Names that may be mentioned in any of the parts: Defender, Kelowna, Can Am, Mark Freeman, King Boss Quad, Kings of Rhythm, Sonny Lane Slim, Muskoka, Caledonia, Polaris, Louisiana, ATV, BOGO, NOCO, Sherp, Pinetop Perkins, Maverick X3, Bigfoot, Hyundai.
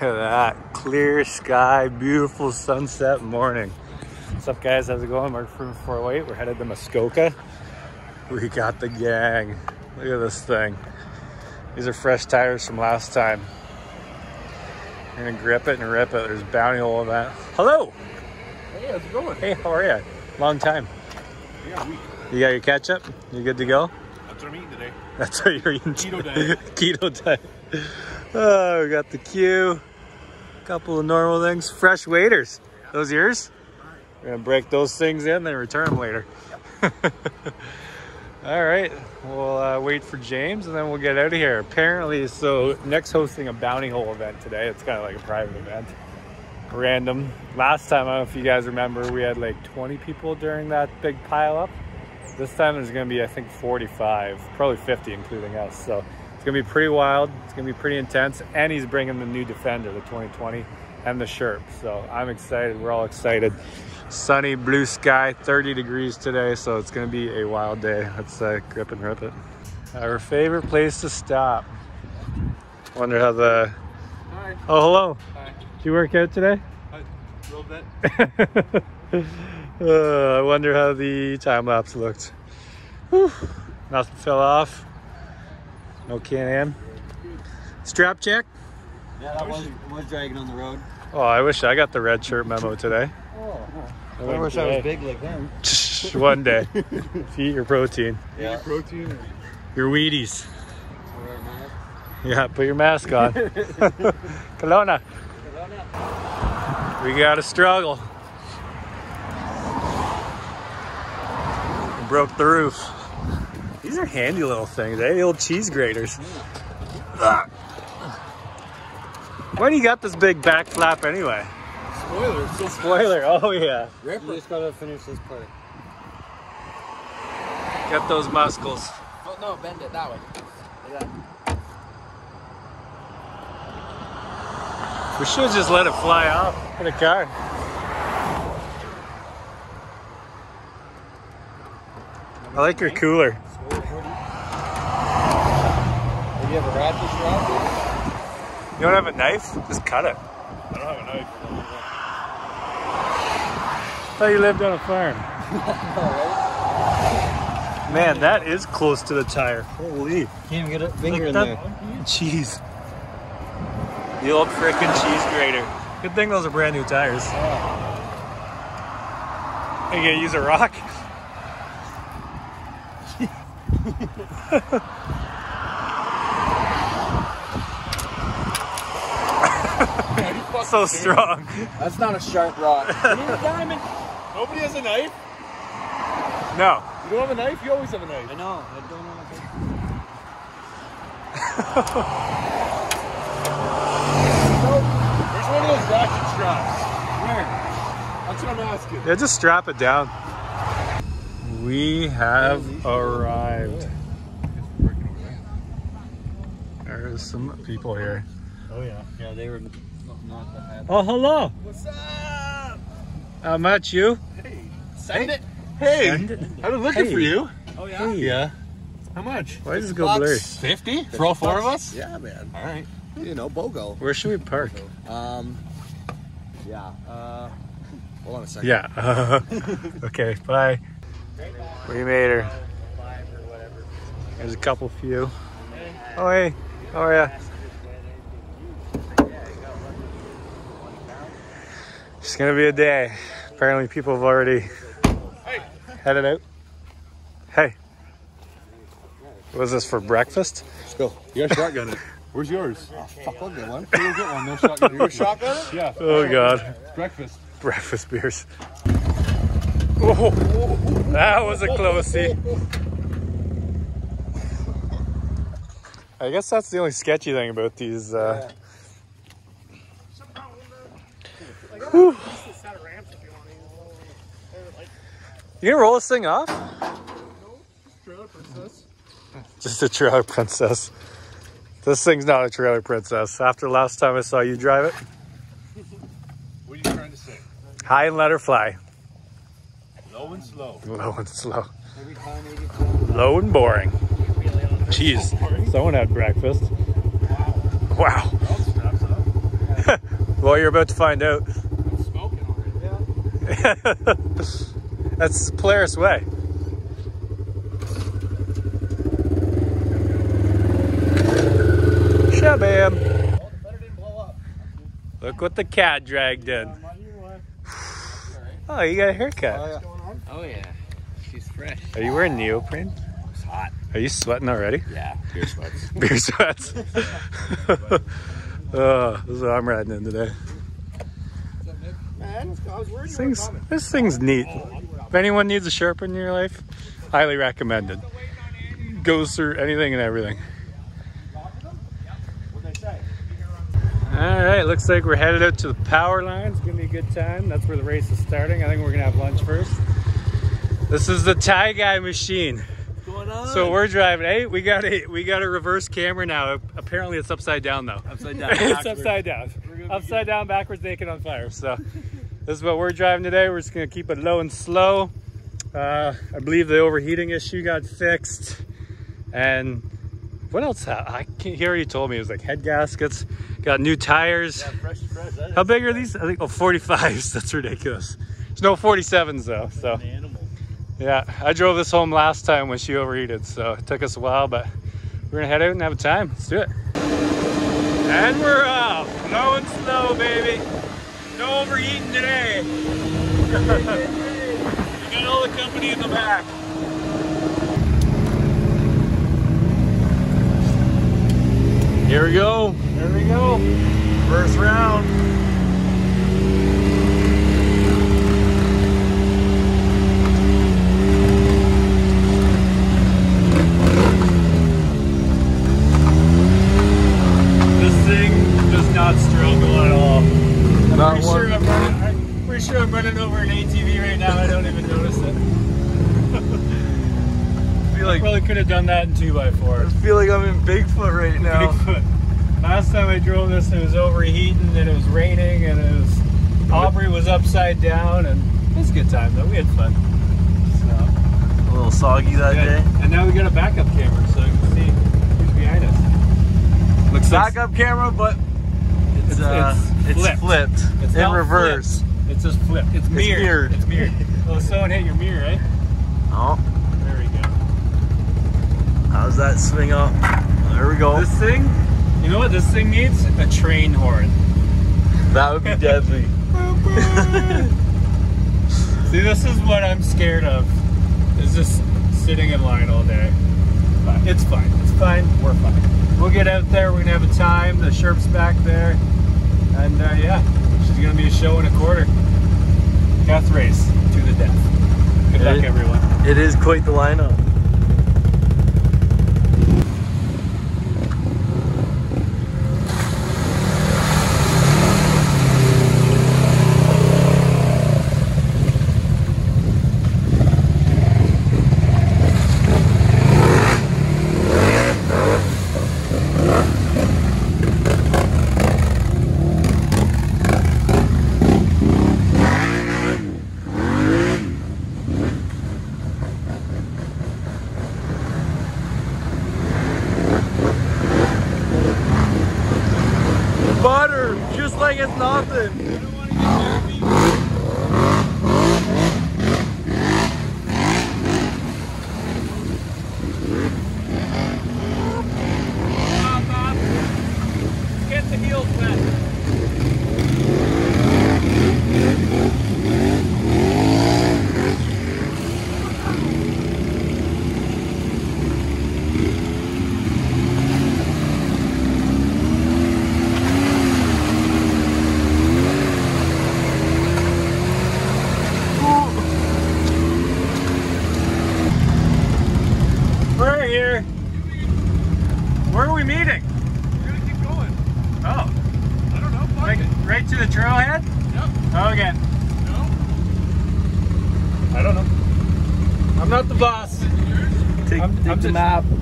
Look at that clear sky, beautiful sunset morning. What's up, guys? How's it going? Mark from 408. We're headed to Muskoka. We got the gang. Look at this thing. These are fresh tires from last time. We're gonna grip it and rip it. There's bounty all of that. Hello. Hey, how's it going? Hey, how are you? Long time. Yeah, week. You got your ketchup? You good to go? That's what I'm eating today. That's what you're eating. Keto diet. Keto diet. Oh, we got the queue. Couple of normal things. Fresh waders. Yeah. Those yours? We're gonna break those things in, then return them later. Yep. All right, we'll wait for James, and then we'll get out of here. Apparently, so Nick's hosting a bounty hole event today. It's kind of like a private event. Random. Last time, I don't know if you guys remember, we had like 20 people during that big pileup. This time, there's gonna be, I think, 45, probably 50, including us. So it's gonna be pretty wild. It's gonna be pretty intense. And he's bringing the new Defender, the 2020, and the Sherp. So I'm excited. We're all excited. Sunny, blue sky, 30 degrees today, so it's gonna be a wild day. Let's grip and rip it. Our favorite place to stop. Wonder how the... Hi. Oh, hello. Hi. Did you work out today? A little bit. I wonder how the time lapse looked. Whew. Nothing fell off. No Can-Am. Strap check? Yeah, that was dragging on the road. Oh, I wish I got the red shirt memo today. Oh, I wish I was big like them. One day. If you eat your protein. Yeah. Eat your protein. Your Wheaties. Yeah, put your mask on. Kelowna. Kelowna. We gotta struggle. We broke the roof. These are handy little things, eh? The old cheese graters. Yeah. Why do you got this big back flap anyway? Spoiler. It's just spoiler. Oh, yeah. Ripper. You just gotta finish this part. Get those muscles. Oh, no, bend it that way. Like that. We should have just let it fly off in a car. I like your cooler. Do you have a ratchet strap? You don't have a knife? Just cut it. I don't have a knife. I thought you lived on a farm. Man, that is close to the tire. Holy. Can't even get a finger in there. Jeez. The old frickin' cheese grater. Good thing those are brand new tires. Yeah. You gonna use a rock? So strong. That's not a sharp rock. You need a diamond. Nobody has a knife? No. You don't have a knife? You always have a knife. I know. I don't know There's one of those ratchet straps. Where? That's what I'm asking. Yeah, just strap it down. We have arrived. There's some people here. Oh, yeah. Yeah, they were not that bad. Oh, hello. What's up? How much you? Send it. Hey, I've been looking for you. Oh yeah. Hey. Yeah. How much? Why does it go blurry? 50 for all four of us. Yeah, man. All right. You know, BOGO. Where should we park? Yeah. Hold on a second. Yeah. Okay. Bye. We made her. There's a couple few. Oh hey. Oh yeah. It's gonna be a day. Apparently, people have already headed out. Hey, was this for breakfast? Let's go. You got a shotgun it. Where's yours? Oh, fuck, I'll get one. We'll get one. No shotgun. You shotgun it? Yeah. Oh, God. Breakfast. Breakfast beers. Oh, that was a closey. I guess that's the only sketchy thing about these. Whew. You gonna roll this thing off? No, just trailer princess. Just a trailer princess. This thing's not a trailer princess. After last time I saw you drive it. What are you trying to say? High and let her fly. Low and slow. Low and slow. Low and boring. Jeez, someone had breakfast. Wow. Well, you're about to find out. I'm smoking already. Yeah. That's Polaris way. Shabam. Well, better didn't blow up. Look what the cat dragged in. Oh, you got a haircut. What's going on? Oh, yeah. She's fresh. Are you wearing neoprene? It's hot. Are you sweating already? Yeah, beer sweats. Beer sweats. Oh, this is what I'm riding in today. Man, this thing's neat. If anyone needs a Sherp in your life, highly recommended. Goes through anything and everything. Alright, looks like we're headed out to the power line. It's going to be a good time. That's where the race is starting. I think we're going to have lunch first. This is the tie guy machine. What's going on? So we're driving. Hey, we got a reverse camera now. Apparently it's upside down though. Upside down. It's upside down. Upside down, backwards, naked, on fire. So this is what we're driving today. We're just going to keep it low and slow. I believe the overheating issue got fixed. And what else? I can't hear. You told me it was like head gaskets. Got new tires. Yeah, fresh. How big are these? I think 45s. That's ridiculous. There's no 47s though. So an animal. Yeah, I drove this home last time when she overheated, so it took us a while, but we're gonna head out and have a time. Let's do it. And we're off. Low and slow, baby. No overheating today. We got all the company in the back. Here we go. There we go. First round. This thing does not struggle at all. I'm pretty sure I'm running over an ATV right now. I don't even notice it. Like, I probably could have done that in 2x4. I feel like I'm in Bigfoot right now. Bigfoot. Last time I drove this, it was overheating and it was raining and it was Aubrey was upside down, and it was a good time though. We had fun. So, a little soggy that day. And now we got a backup camera, so you can see who's behind us. Looks like backup camera, but it's flipped. It's in reverse. Flipped. It's just flipped. It's mirrored. Well, someone hit your mirror, right? Oh. How's that swing up? There we go. This thing, you know what this thing needs? A train horn. That would be deadly. See, this is what I'm scared of. Is just sitting in line all day. But it's fine. It's fine. We're fine. We'll get out there. We're going to have a time. The Sherp's back there. And yeah, she's going to be a show in a quarter. Death race to the death. Good luck, everyone. It is quite the lineup. It's nothing. I don't want to get dirty. Get the heels wet.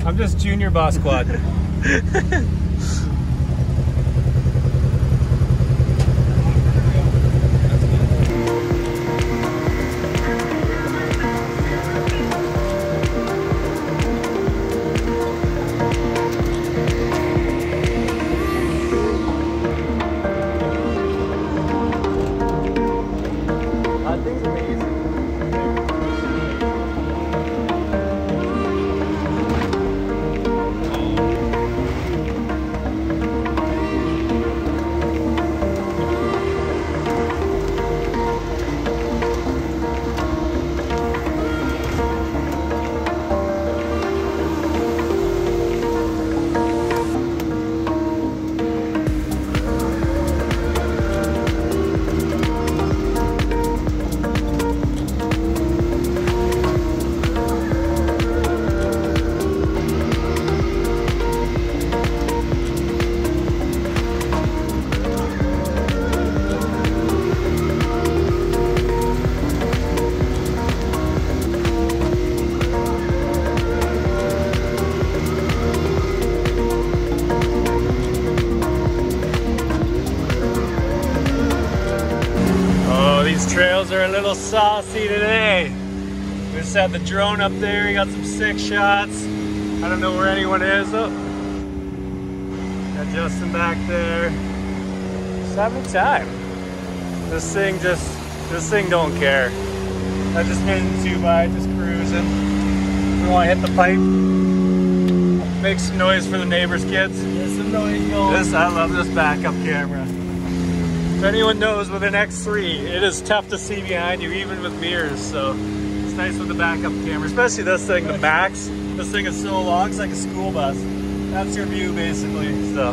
I'm just Junior Boss Quad. videos are a little saucy today. We just had the drone up there. We got some sick shots. I don't know where anyone is. Oh, got Justin back there. Just having a time. This thing don't care. I just hitting two by, just cruising. We want to hit the pipe. Make some noise for the neighbors' kids. Get some noise going. I love this backup camera. If anyone knows, with an X3, it is tough to see behind you, even with mirrors. So it's nice with the backup camera, especially this thing, the Max. This thing is so long, it's like a school bus. That's your view, basically. So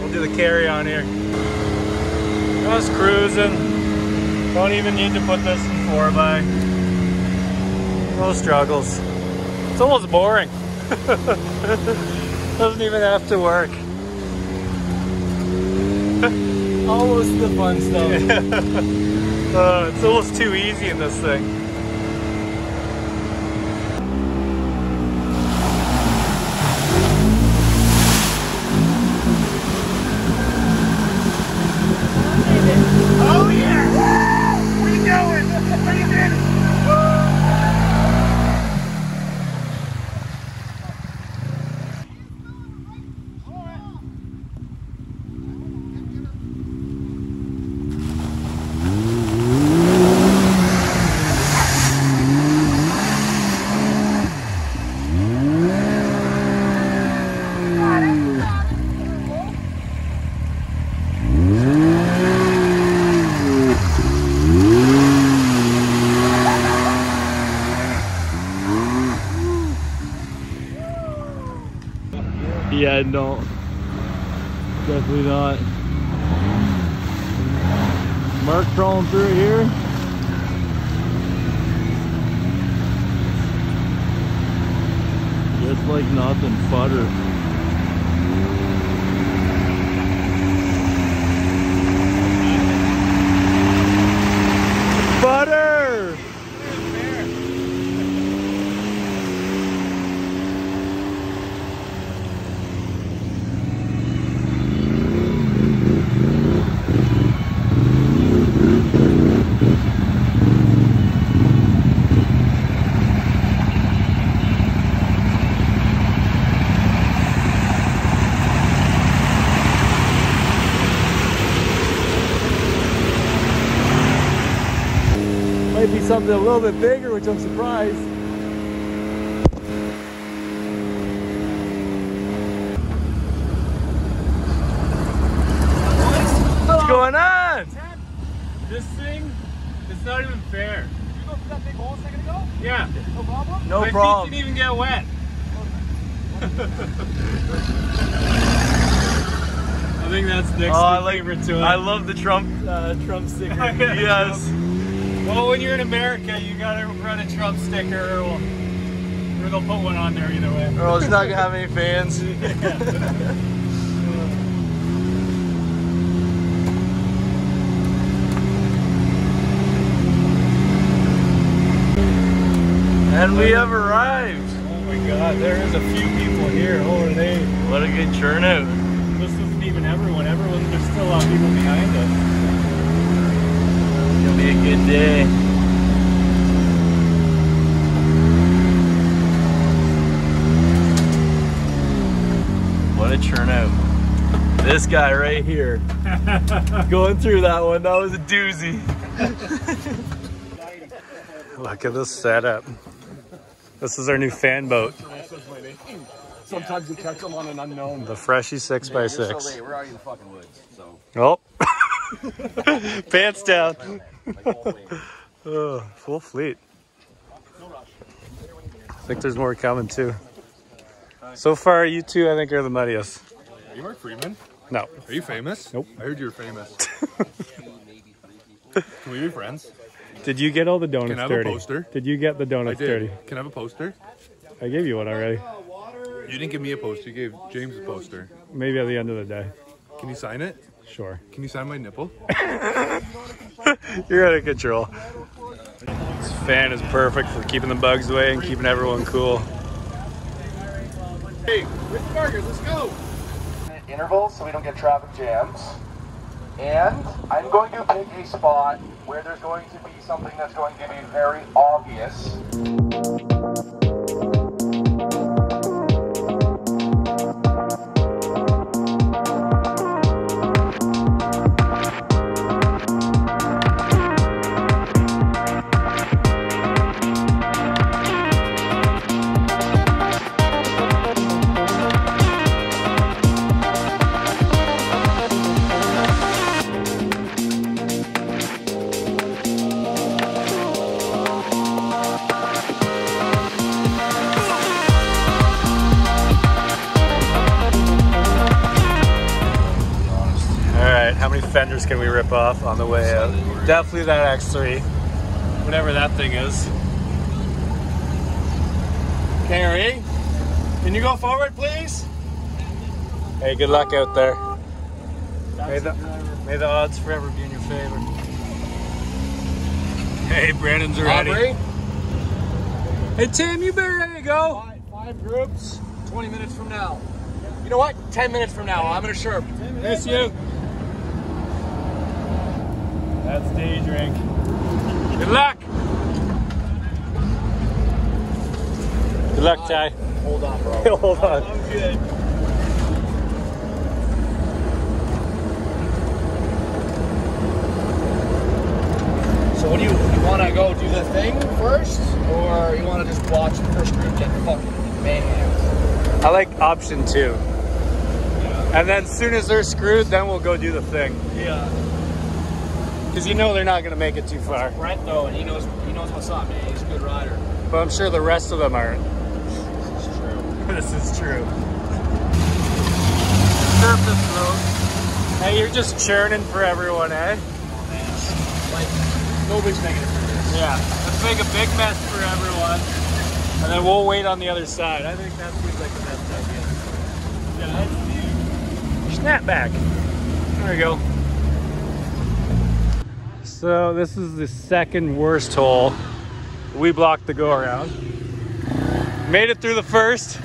we'll do the carry on here. Just cruising. Don't even need to put this in 4x. No struggles. It's almost boring. Doesn't even have to work. Almost the fun stuff. Yeah. It's almost too easy in this thing. Oh yeah! Woo! Where you going? Where you been? Yeah, no, definitely not. Mark crawling through here. Just like nothing, butter. Butter! Be something a little bit bigger, which I'm surprised. What's going on? This thing, it's not even fair. Did you go through that big hole a second ago? Yeah. No problem? No problem. My feet didn't even get wet. I think that's next. Oh, I like it. I love the Trump sticker. Yes. Trump. Well, when you're in America, you gotta run a Trump sticker, or they'll put one on there either way. Or it's not gonna have any fans. And we have arrived. Oh my God, there is a few people here. Holy, what a good turnout. This isn't even everyone. There's still a lot of people behind us. It'll be a good day. What a turnout. This guy right here. Going through that one, that was a doozy. Look at this setup. This is our new fan boat. Sometimes you catch them on an unknown. The Freshie 6x6. We're already in the fucking woods, so. Oh. Pants down. Oh, full fleet. I think there's more coming too. So far, you two, I think, are the muddiest. Are you Mark Freeman? No. Are you famous? Nope. I heard you were famous. Can we be friends? Did you get all the donuts dirty? Can I have a poster? Did you get the donuts dirty? Can I have a poster? I gave you one already. You didn't give me a poster. You gave James a poster. Maybe at the end of the day. Can you sign it? Sure. Can you sign my nipple? You're out of control. This fan is perfect for keeping the bugs away and keeping everyone cool. Hey, Rich Burgers, let's go! Intervals so we don't get traffic jams. And I'm going to pick a spot where there's going to be something that's going to be very obvious. Defenders can we rip off on the way out? Definitely that X3, whatever that thing is. Carrie, can you go forward, please? Hey, good luck out there. May the odds forever be in your favor. Hey, Brandon's ready. Aubrey? Hey, Tim, you better ready to go. Five groups, 20 minutes from now. You know what? 10 minutes from now, I'm gonna Sherp. That's you. That's day drink. Good luck! Good luck, Ty. Hold on, bro. Hold on. I'm good. So what do you want to go do the thing first? Or you want to just watch the first group get fucking manhandled? I like option two. Yeah. And then as soon as they're screwed, then we'll go do the thing. Yeah. Because you know they're not going to make it too far. That's Brent though, and he knows what's up, man. He's a good rider. But I'm sure the rest of them aren't. This is true. This is true. Surf this road. Hey, you're just churning for everyone, eh? Oh, man. Like, nobody's making it for this. Yeah. Let's make a big mess for everyone. And then we'll wait on the other side. I think that seems like the best idea. Yeah, that's huge. Snap back. There we go. So this is the second worst hole. We blocked the go around. Made it through the first.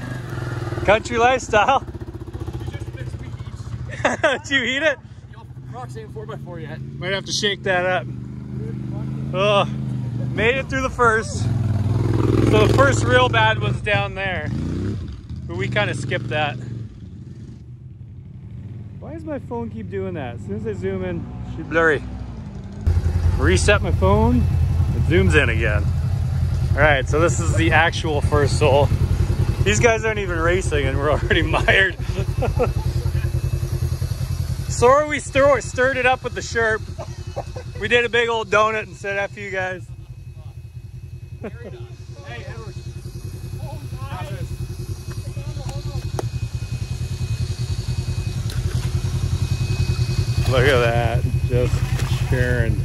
Country lifestyle. You just mixed with each. Did you eat it? Yo, rocks ain't 4x4 yet. Might have to shake that up. Oh, made it through the first. So the first real bad one's down there. But we kind of skipped that. Why does my phone keep doing that? As soon as I zoom in, it's blurry. Reset my phone, it zooms in again. All right, so this is the actual first hole. These guys aren't even racing and we're already mired. Sorry we stirred it up with the Sherp. We did a big old donut and said F you guys. Look at that, just churned.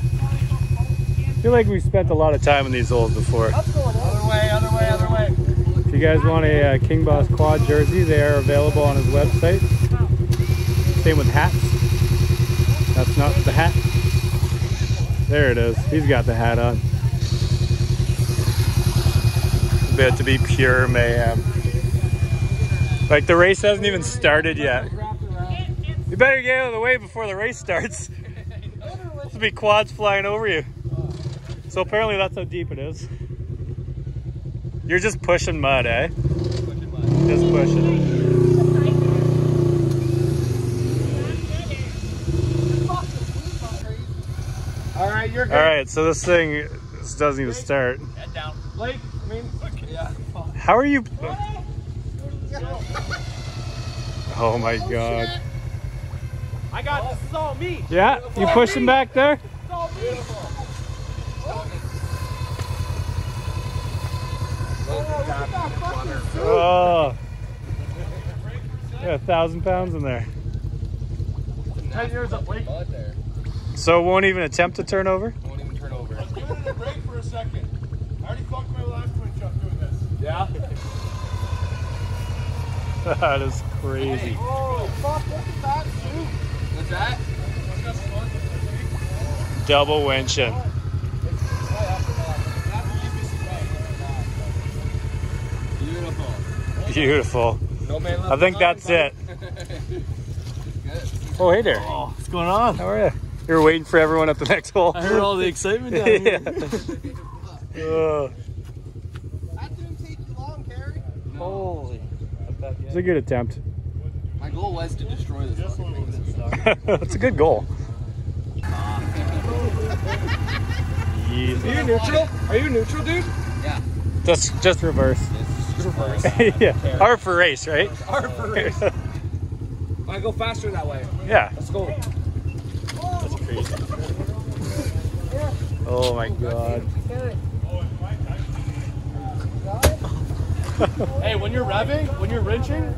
I feel like we spent a lot of time in these holes before. Other way, other way, other way. If you guys want a King Boss Quad jersey, they are available on his website. Same with hats. That's not the hat. There it is. He's got the hat on. About to be pure mayhem. Like the race hasn't even started yet. You better get out of the way before the race starts. There'll be quads flying over you. So apparently that's how deep it is. You're just pushing mud, eh? Pushing mud. Just pushing. All right, you're good. All right, so this thing doesn't even start. Head down. Blake, I mean, yeah. How are you? Oh my God. Shit. I got this. This is all me. Yeah, beautiful. You pushing back there? It's all beautiful. Oh, yeah, 1,000 pounds in there. 10 years up late. So won't even attempt to turn over? Won't even turn over. I was giving it a break for a second. I already fucked my last winch up doing this. Yeah. That is crazy. Hey. Oh, fuck, what's that, dude? What's that? Double winching. Beautiful. No man left I think that's it. Good. Oh, hey there. Oh, what's going on? How are you? You were waiting for everyone at the next hole. I heard all the excitement down here. Yeah. That didn't take you long, Carrie. No. Holy. It was a good attempt. My goal was to destroy this fucking thing that stuck. That's a good goal. Are you neutral? Are you neutral, dude? Yeah. Just reverse. Just reverse. Yeah. R for race, right? R for race. I go faster that way. Yeah. Let's go. That's crazy. Oh my god. Hey, when you're revving, when you're wrenching,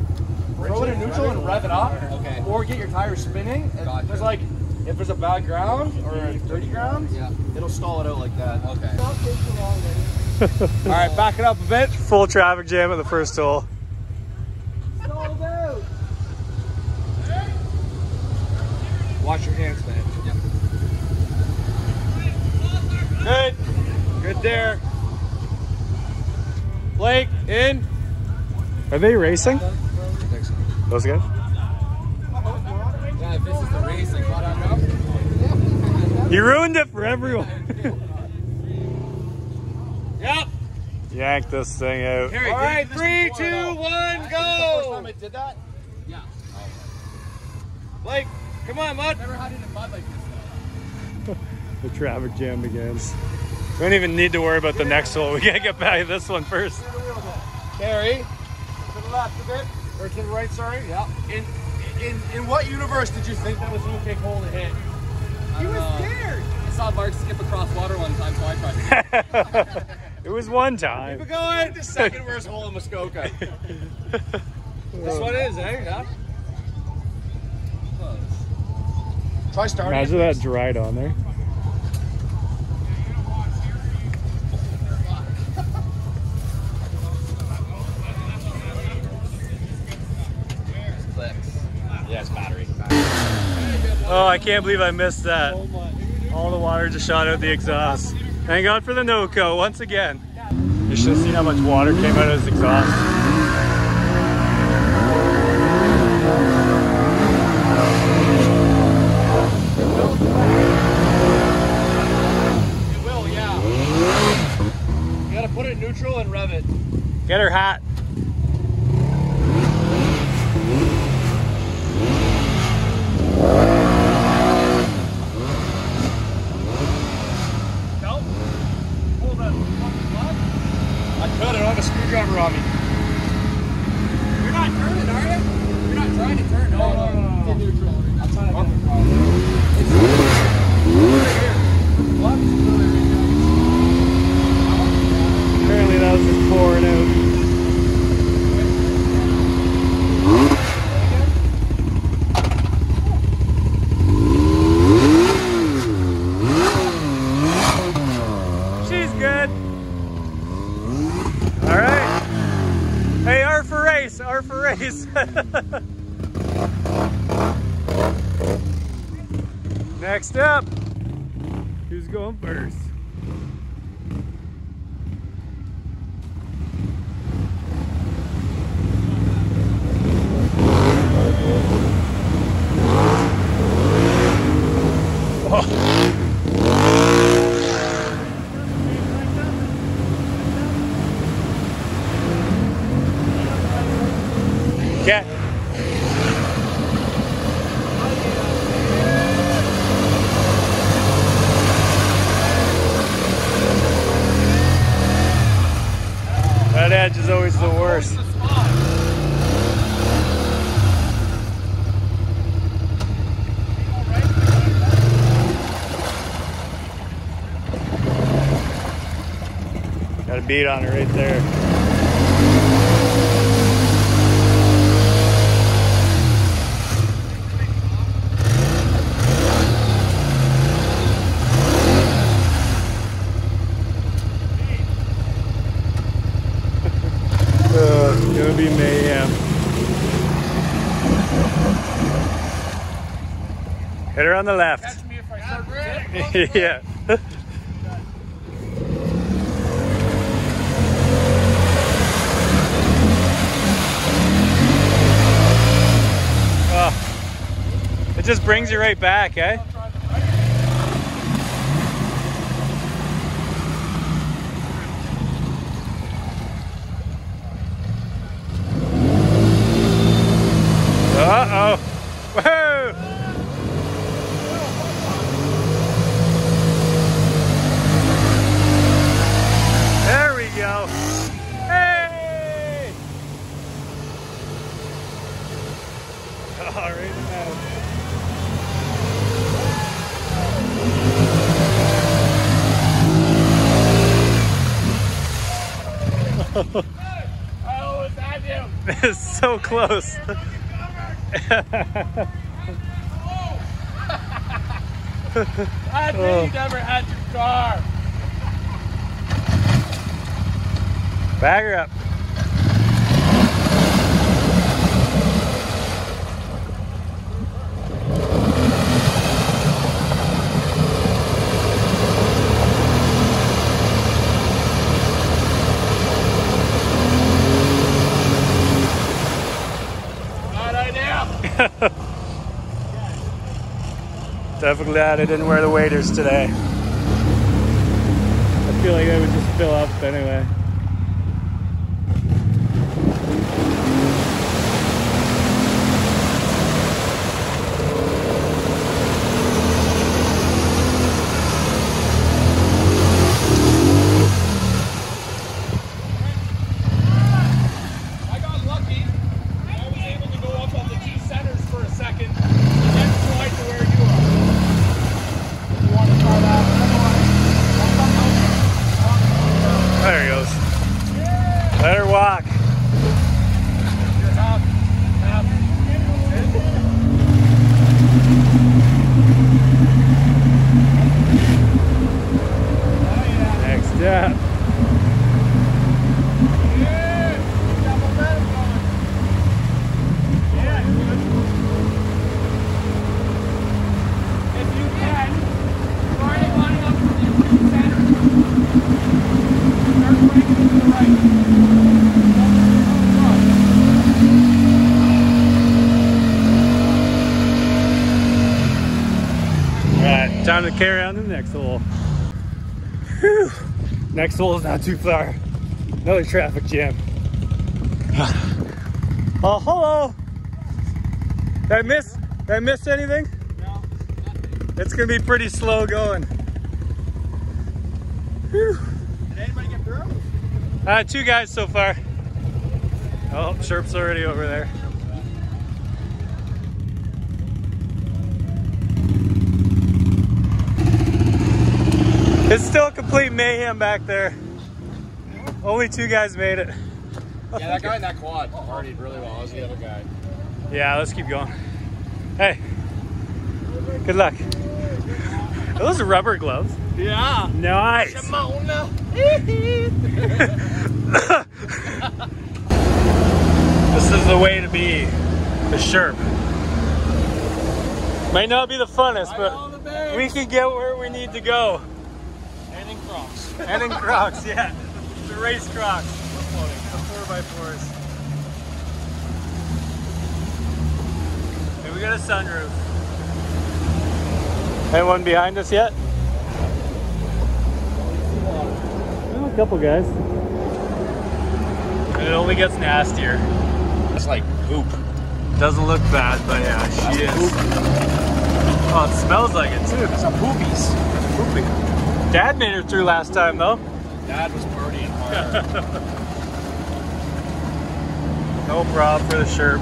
throw it in neutral and rev it up. Okay. Or get your tires spinning. Gotcha. There's like, if there's a bad ground or a dirty ground, yeah, it'll stall it out like that. Okay. All right, back it up a bit. Full traffic jam at the first hole. Stalled out. Watch your hands, man. Yeah. Good. Good there. Blake, in. Are they racing? Those guys? Yeah, if this is the racing, why not know? You ruined it for everyone. Yep. Yank this thing out. All right, 3, 2, 1, go. First time I did that? Yeah. Blake, come on, bud. Never had it in mud like this. The traffic jam begins. We don't even need to worry about the next hole. We gotta get back to this one first. Carry. To the left a bit. Or to the right, sorry. Yeah. In what universe did you think that was an okay hole to hit? He was scared. I saw Mark skip across water one time, so I tried to. It was one time. Keep it going. The second worst hole in Muskoka. This one is, eh? Yeah. Try starting. Imagine that dried on there. Yes, battery. Oh, I can't believe I missed that. All the water just shot out the exhaust. Thank God for the NOCO once again. You should have seen how much water came out of his exhaust. It will, yeah. You gotta put it neutral and rev it. Get her hat. Screwdriver on me. You're not turning, are you? You're not trying to turn. No, no, no, no. It's neutral. I'm trying to turn. It's right here. Apparently that was just pouring out. She's good. R for race. Next up, who's going first? That edge is always the worst. Got a bead on it right there. Hit her on the left. Catch me if I start running. Yeah. Oh. It just brings you right back, eh? saw right now. Oh, was that him? It's so close. I knew you never had your car. Bag her up. Definitely glad I didn't wear the waders today. I feel like they would just fill up anyway. Time to carry on to the next hole. Whew. Next hole is not too far. Another traffic jam. Oh, hello. Did I miss anything? No, nothing. It's gonna be pretty slow going. Whew. Did anybody get through? Two guys so far. Oh, Sherp's already over there. It's still a complete mayhem back there. Only two guys made it. Yeah, that guy in that quad partied really well. I was the other guy. Yeah, let's keep going. Hey, good luck. Are those rubber gloves? Yeah. Nice. Shimona. This is the way to be, for sure. Might not be the funnest, but we can get where we need to go. And in Crocs. And in Crocs, yeah. The race Crocs. We're floating now. 4x4s. Hey, we got a sunroof. Anyone behind us yet? Well, a couple guys. And it only gets nastier. That's like poop. Doesn't look bad, but yeah, she is. Poop. Oh, it smells like it too. It's a poopies. Pooping. Dad made her through last time though. Dad was partying hard. No problem for the Sherp.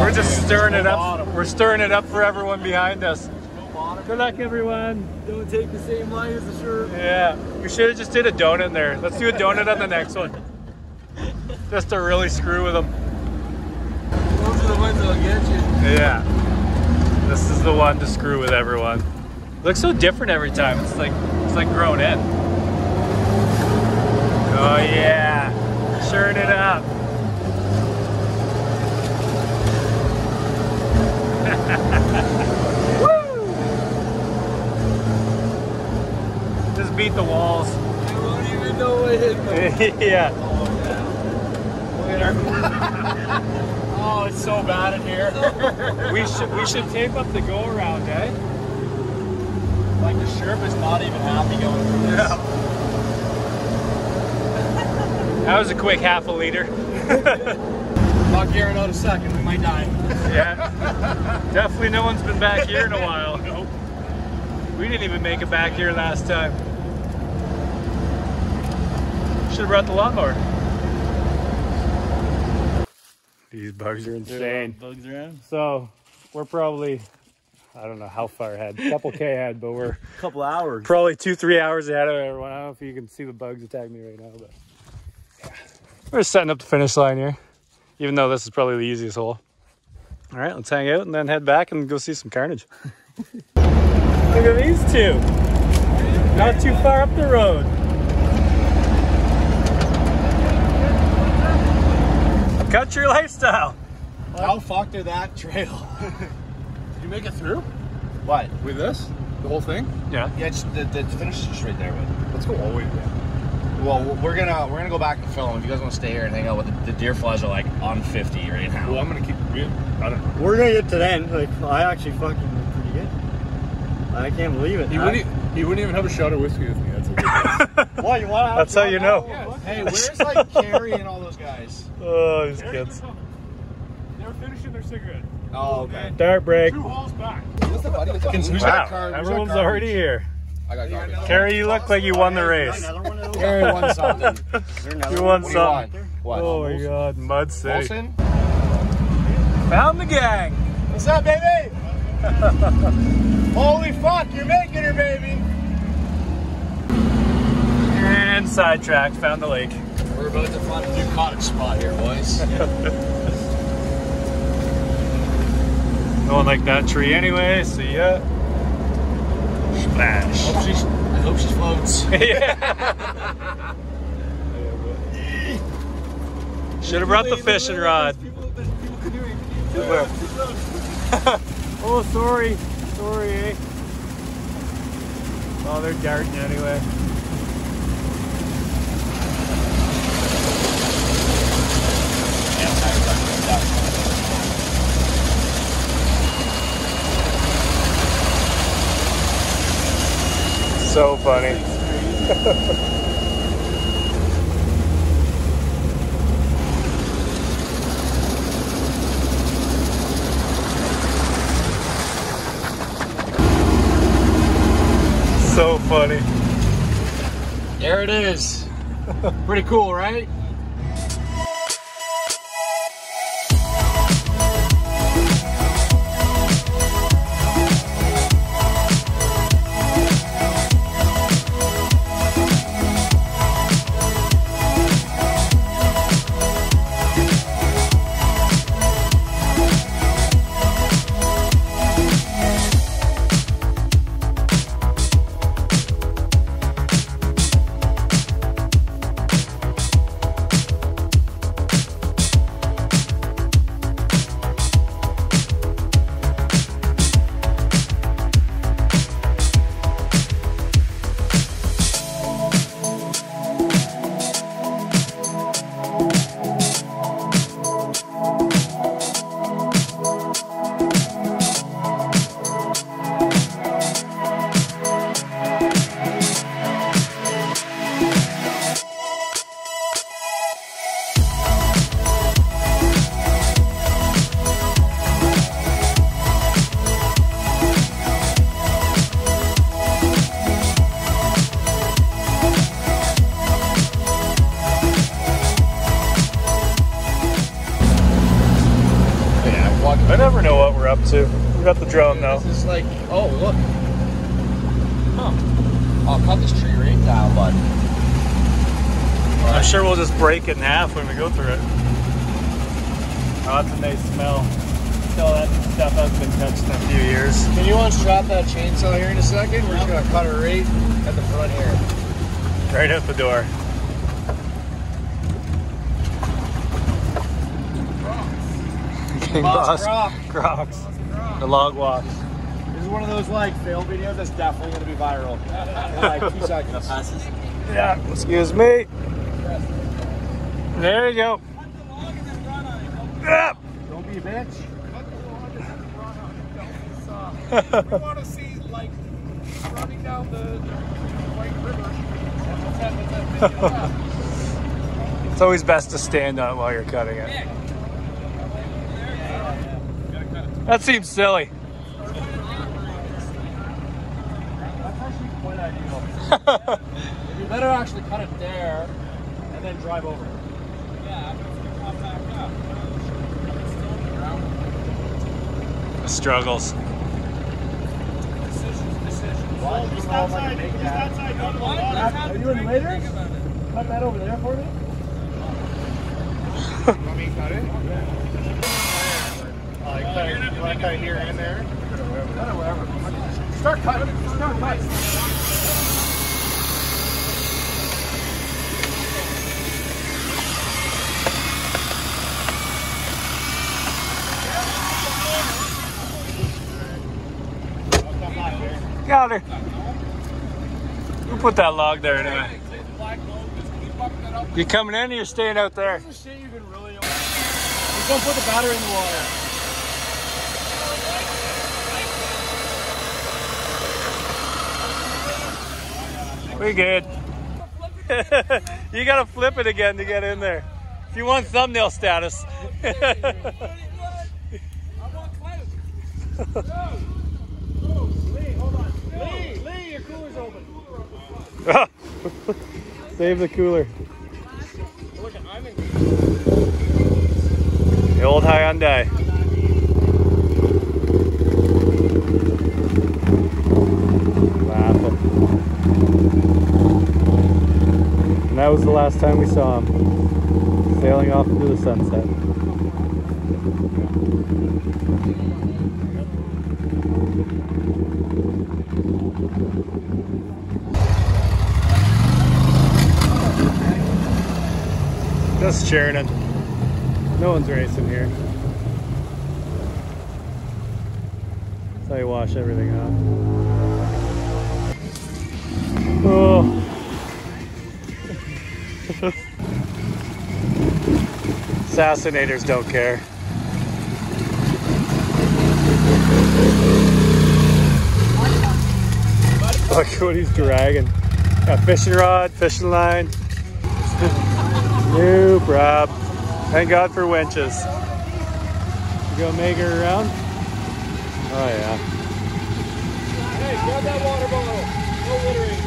We're just stirring it up. We're stirring it up for everyone behind us. Good luck everyone. Don't take the same line as the Sherp. Yeah. We should have just did a donut there. Let's do a donut on the next one. Just to really screw with them. Those are the ones that'll get you. Yeah. This is the one to screw with everyone. It looks so different every time. It's like grown in. Oh yeah. Churn it up. Woo! Just beat the walls. You won't even know what hit them. Yeah. Oh yeah. Later. Oh, it's so bad in here. we should tape up the go around, eh? Like the Sherp is not even happy going through this. Yeah. That was a quick half a liter. Not gearing out a second, we might die. Yeah. Definitely no one's been back here in a while. Nope. We didn't even make it back here last time. Should have brought the lawnmower. These bugs are insane. Bugs around. So we're probably, I don't know how far ahead, a couple K ahead, but we're a couple hours, probably 2-3 hours ahead of everyone. I don't know if you can see the bugs attacking me right now, but yeah. We're setting up the finish line here, even though this is probably the easiest hole. All right, let's hang out and then head back and go see some carnage. Look at these two. Not too far up the road. Country lifestyle. How fucked are that trail? Did you make it through? What? With this? The whole thing? Yeah. Yeah, just the finish is just right there, but let's go all the way down. Well, we're gonna go back and film. If you guys want to stay here and hang out with the deer flies are like on 50 right now. Well, I'm gonna keep. I don't know. We're gonna get to the end. Like I actually fucking did pretty good. I can't believe it. He wouldn't even have a shot of whiskey with me. That's okay. What you want? That's how you know. Yeah. Hey, where's like Carrie and all those guys? Oh, these kids. They're finishing their cigarette. Oh, okay. Dart break. 2 holes back. What's the buddy? Wow, everyone's already here. I got garbage. Carrie, you look like you won the race. Carrie won something. You won something. What? Oh my God, Mud City. Found the gang. What's up, baby? Holy fuck, you're making her, baby. And sidetracked, found the lake. We're about to find a new cottage spot here, boys. No one liked that tree anyway, see ya. Splash. I hope she floats. Yeah. Should have brought the fishing rod. People canoeing. Oh, sorry. Sorry, eh? Oh, they're darting anyway. So funny. So funny. There it is. Pretty cool, right? Got the drone though. This is like, oh look. Huh. I'll cut this tree right down, bud. I'm sure we'll just break it in half when we go through it. Oh, that's a nice smell. All that stuff hasn't been touched in a few years. Can you unstrap that chainsaw here in a second? We're just gonna cut it right at the front here. Right out the door. Crocs. King Boss Crocs. The log walk. This is one of those like fail videos that's definitely going to be viral. In like 2 seconds. Yeah, excuse me. There you go. Cut the log and then run on it. Yep. Don't be a bitch. Cut the log and then run on it. Don't be soft. We want to see like running down the White River. That's it's always best to stand on it while you're cutting it. Yeah. That seems silly. You better actually cut it there. then drive over. Yeah, I'm going to pop back up. It's still on the ground. The struggles. Decisions. Well, just outside. Just outside. Are you in later? Cut that over there for me. Want me to cut it? You want to cut here and there? Cut it wherever. Start cutting. Just start cutting. Got her. Who put that log there anyway? You coming in or you're staying out there? This is shit you can really... Just don't put the battery in the water. We're good. You gotta flip it again to get in there. If you want thumbnail status. I want clout. Lee, your cooler's open. Save the cooler. The old Hyundai. Laugh him. And that was the last time we saw him. Sailing off into the sunset. Just churning. No one's racing here. That's how you wash everything off. Oh. Assassinators don't care. Look what he's dragging. Got fishing rod, fishing line. New prop. Thank God for winches. You gonna make her around? Oh yeah. Hey, grab that water bottle. No littering.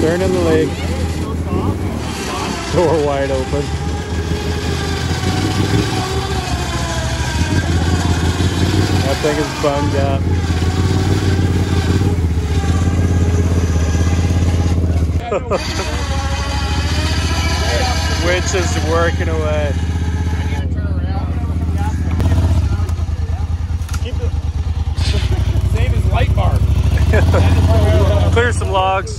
Turn in the lake. Door wide open. That thing is bummed out. Winch is working away. I need to turn around. Save his light bar. Clear some logs.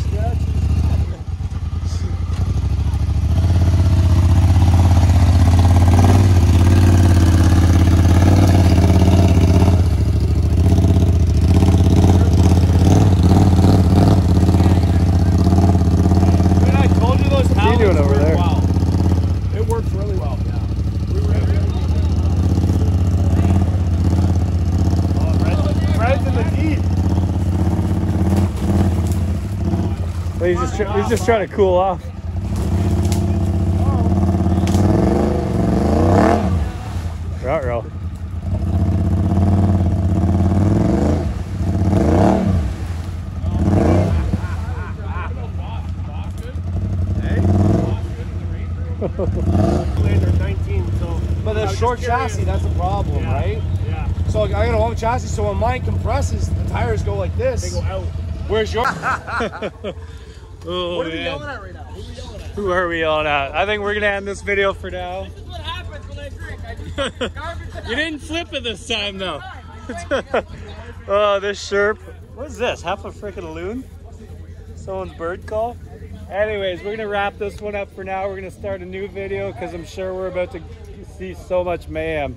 He's just trying to cool off. Rot roll. But the short chassis, that's the problem, yeah. Right? Yeah. So I got a long chassis, so when mine compresses, the tires go like this. They go out. Where's your... Oh, what are we yelling at right now? Who are we yelling at? I think we're going to end this video for now. This is what happens when I drink. I just fucking garbage it. You didn't flip it this time, though. Oh, this Sherp. What is this? Half a frickin' loon? Someone's bird call? Anyways, we're going to wrap this one up for now. We're going to start a new video because I'm sure we're about to see so much mayhem.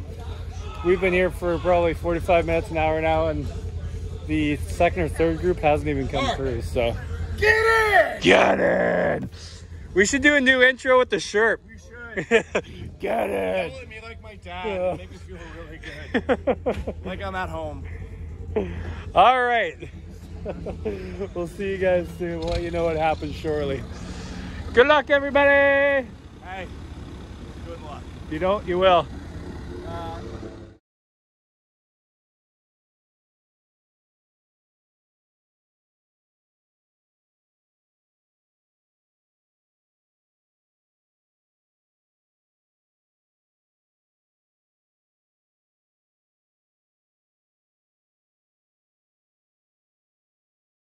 We've been here for probably 45 minutes, an hour now, and the second or third group hasn't even come through, so... Get it! Get it! We should do a new intro with the Sherp. We should. Get it! Yell at me like my dad. Yeah. Make me feel really good. Like I'm at home. All right. We'll see you guys soon. We'll let you know what happens shortly. Good luck, everybody. Hey. Good luck. You don't, you will.